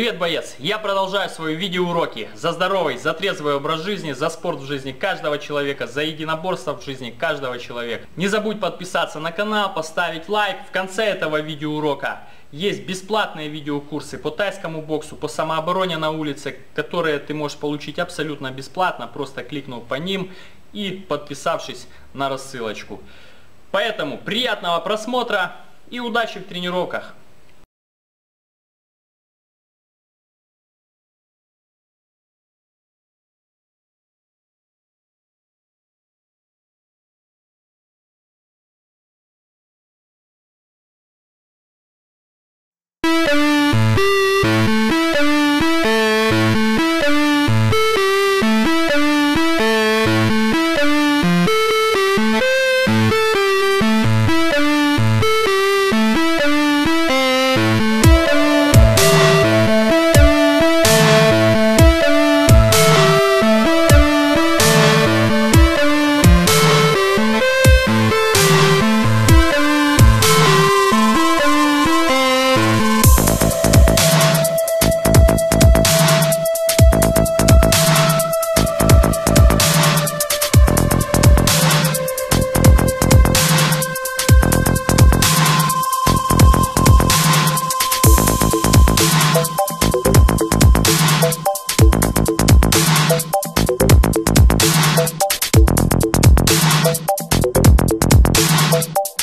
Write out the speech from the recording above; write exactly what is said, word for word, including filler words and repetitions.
Привет, боец! Я продолжаю свои видеоуроки за здоровый, за трезвый образ жизни, за спорт в жизни каждого человека, за единоборство в жизни каждого человека. Не забудь подписаться на канал, поставить лайк. В конце этого видеоурока есть бесплатные видеокурсы по тайскому боксу, по самообороне на улице, которые ты можешь получить абсолютно бесплатно, просто кликнув по ним и подписавшись на рассылочку. Поэтому приятного просмотра и удачи в тренировках! Bye.